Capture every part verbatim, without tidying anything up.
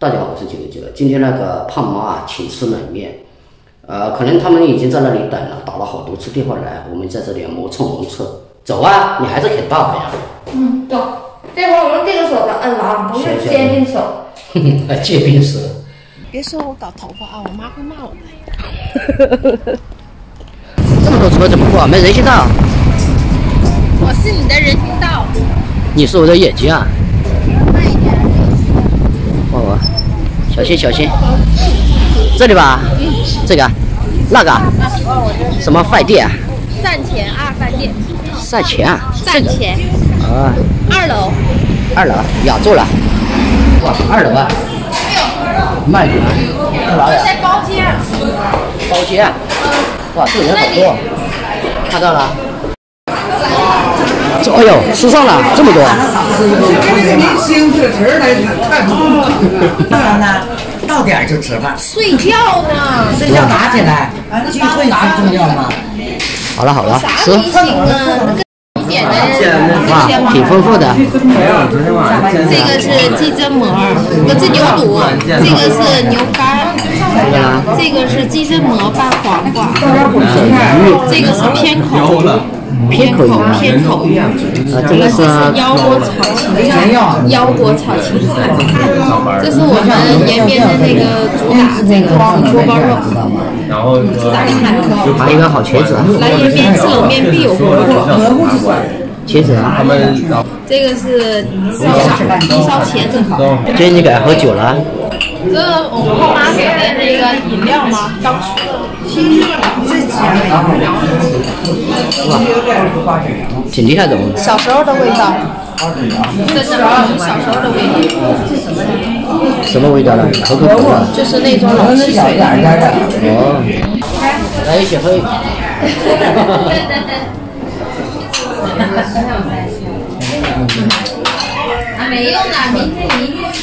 大家好，我是九九九。今天那个胖妈啊，请吃冷面，呃，可能他们已经在那里等了，打了好多次电话来，我们在这里磨蹭磨蹭。走啊，你还是肯爸爸呀？嗯，走。这会儿我用这个手的摁牢，不是煎饼手。呵呵，煎饼手。别说我搞头发啊，我妈会骂我的。这么多车怎么过？没人行道。我是你的人行道。你是我的眼睛啊。 哇哇，小心小心！这里吧，这个，那个，什么饭店？站前二饭店。站前啊？站前。啊。二楼。二楼，咬住了。哇，二楼啊！卖鱼。这在包间。包间。哇，这人好多。看到了。 哎呦，吃上了这么多！明星这词儿来看不懂。当然呢，到点就吃饭。睡觉呢？睡觉打起来，聚会才重要嘛。好了好了，吃。哇，挺丰富的。这个是鸡胗膜，不是牛肚，这个是牛肝，这个是鸡胗膜拌黄瓜，这个是偏口。 偏口偏口鱼，呃，这个是腰果炒芹菜，腰果炒芹菜，这是我们延边的那个主打这个锅包肉，然后主打菜，还有一个好茄子，来延边吃冷面必有锅包肉，茄子啊，这个是烧烧茄子，今天你改喝酒了？这我们后妈给的那个饮料吗？刚出的，新热的。 哇，挺厉害的哦！小时候的味道，真的，我们小时候的味道。什么味道呢？可口可乐。就是那种老汽水的味道。哦。来一起喝。啊，没用的，明天你一定要去。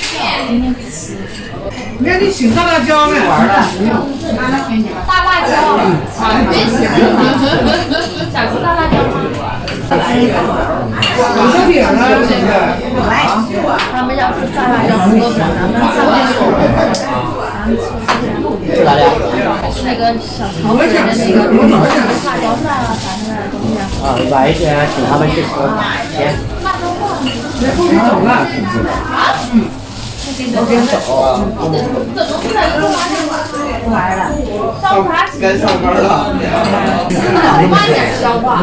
你看你请大辣椒呢，玩了。 大辣椒，别吃！想吃大辣椒吗？我这饼呢？来，他们要吃大辣椒，我们上面是哪里啊？那个小炒粉的那个辣椒饭啊，咱们中间。啊，晚一些请他们去吃，行。别不许走了。啊？ 别走！这都是在这玩的，不玩了，上班该上班了。慢点消化啊，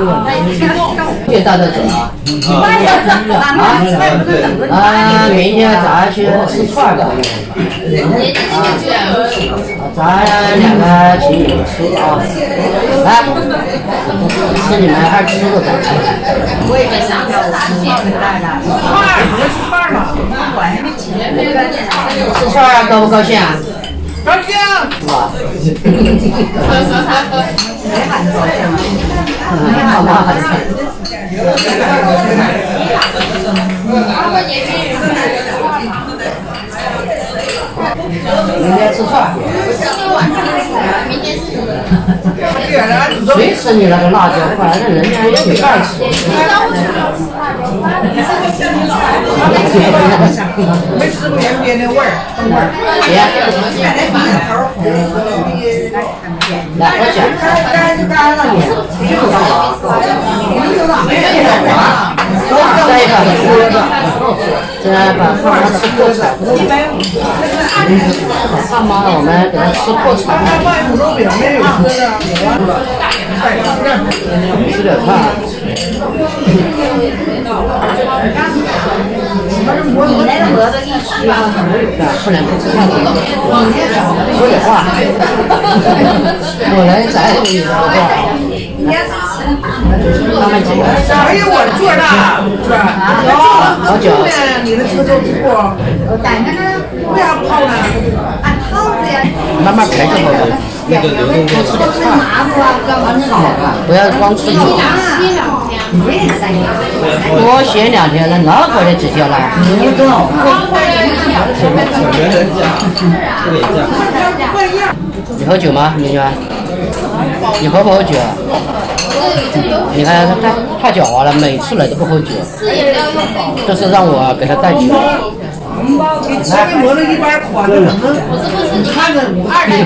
别大着走啊！慢点走，啊啊！明天咱去吃串的，咱两个情侣吃啊！来，吃你们爱吃的。我也想要吃串，串嘛，管你钱。 吃串儿高不高兴啊？高兴。我。没喊高兴。没喊高兴。明天吃串儿。明天吃。谁吃你那个辣椒饭？那人家也没饭吃。没吃过延边的味儿，别，来，我讲，干就干了，你又干了，你又干了，再一个，再把胖妈吃破产，胖妈我们给他吃破产，吃点饭。 你那个脖子一虚啊，不能不看了。说点话，我来咱也一说话。他们几个？哎呦，我坐那，坐那。好久。后面你的车就不？哪个呢？为啥泡呢？俺泡子呀。慢慢开就好了。那个流动电池。吃麻子啊，干嘛炒啊？不要光吃油。 多歇两天了，哪回来指教了？你多少？你喝酒吗，明轩？你喝不喝酒？你看他太太狡猾了，每次来都不喝酒，就是让我给他带酒。红包给吃的磨了一般款的，你看看我二代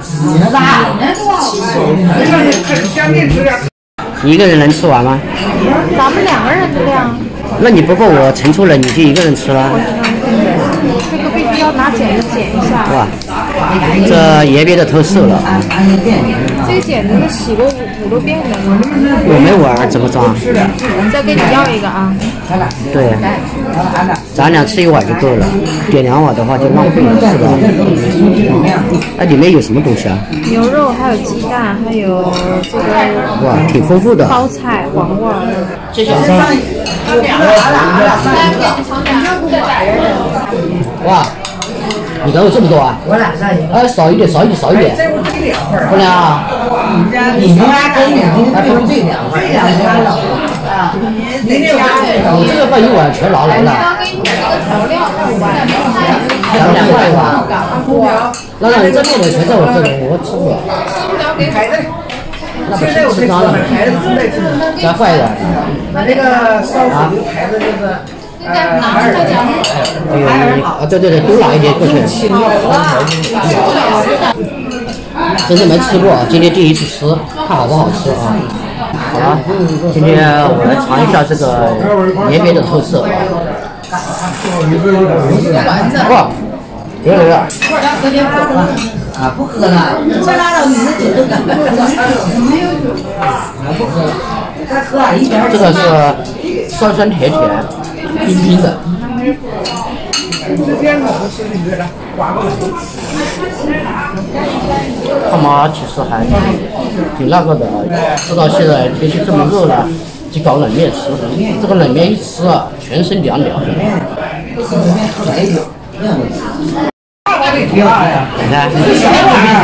几个大，没让你吃香面吃点。一个人能吃完吗？咱们两个人的量。那你不够我盛出了，你就一个人吃了。这个必须要拿剪子剪一下。哇，这爷别的偷瘦了。这个剪子洗过五六遍了。我没玩，怎么装？再给你要一个啊。对，咱俩吃一碗就够了，点两碗的话就浪费了，是吧？那里面有什么东西啊？牛肉，还有鸡蛋，还有这个。哇，挺丰富的。包菜、黄瓜。这小张。哇，你给我这么多啊？我俩上一个。哎，少一点，少一点，少一点。姑娘，你们家跟你们还不如这两份，这两份了啊！你这我这个把一碗全拿来了。咱们俩换一碗。那那你这面的全在我这里，我吃不了。那不是吃脏了吗？咱换一碗。把那个烧水的牌子就是。 啊，对对对，多拿一点过去。真是没吃过，今天第一次吃，看好不好吃啊！好了，今天我来尝一下这个爷别的特色啊！哇，别别别！啊，不喝了，再拉倒，你的酒都干不了，不喝了。这个是酸酸甜甜。 冰冰的，他妈其实还挺那个的，直到现在天气这么热了，就搞冷面吃。这个冷面一吃啊，全身凉凉。你看，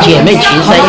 姐妹情深呀。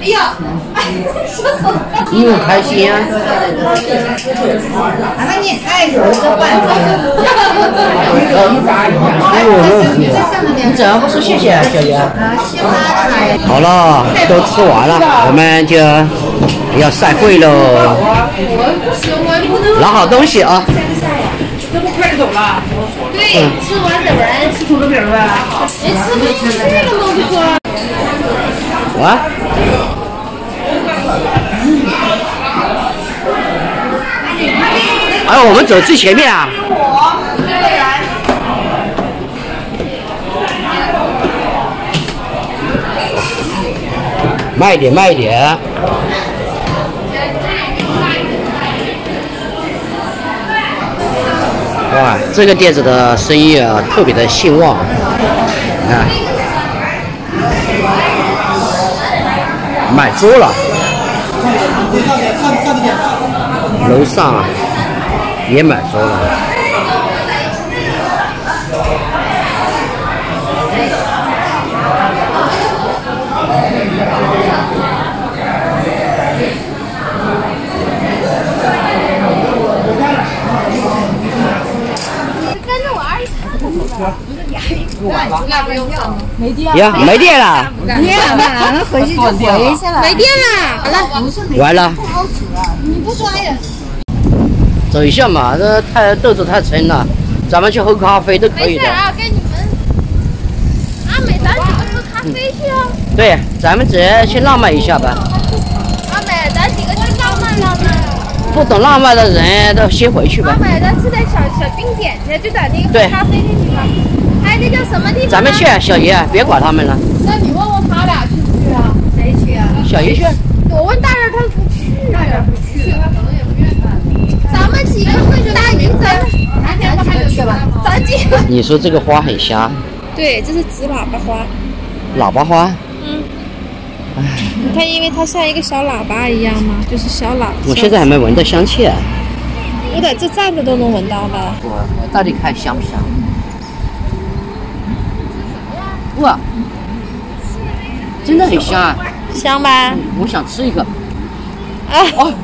哎呀！哎，说错了。你有开心啊？俺那你太有这办法。 你怎么不说谢谢啊，小姐？好了，都吃完了，我们就要散会喽。拿好东西啊！这不快走了？对，吃完走人。吃土豆饼呗。哎，吃没吃这个吗？不说。啊？哎，我们走最前面啊。 慢一点，慢一点。哇，这个店子的生意啊，特别的兴旺。你看，满桌了。楼上啊，也满桌了。没电呀，没电了！你俩能回去就回去了。没电了，完了，完了。你不抓呀？走一下嘛，这太豆子太沉了，咱们去喝咖啡都可以的。没事啊，跟你们阿美，咱什么时候咖啡去啊？对，咱们直接去浪漫一下吧。阿美，咱几个去浪漫浪漫。不懂浪漫的人都先回去吧。阿美，咱吃点小小冰点去，就在那个喝咖啡那地方。 哎，那叫什么地方？咱们去，小姨，别管他们了。那你问问他俩去不去啊？谁去啊？小姨去。我问大人，他不去。大人不去，他可能也不愿意。咱们几个会去大姨，咱咱咱几个去吧。咱几个。你说这个花很香。对，这是紫喇叭花。喇叭花。嗯。哎。你看，因为它像一个小喇叭一样嘛，就是小喇叭。我现在还没闻到香气。我在这站着都能闻到了。我到底看香不香？ 哇，真的很香啊！香吧？嗯、我想吃一个。啊！哦